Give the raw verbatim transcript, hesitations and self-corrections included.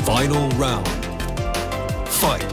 Final round. Fight.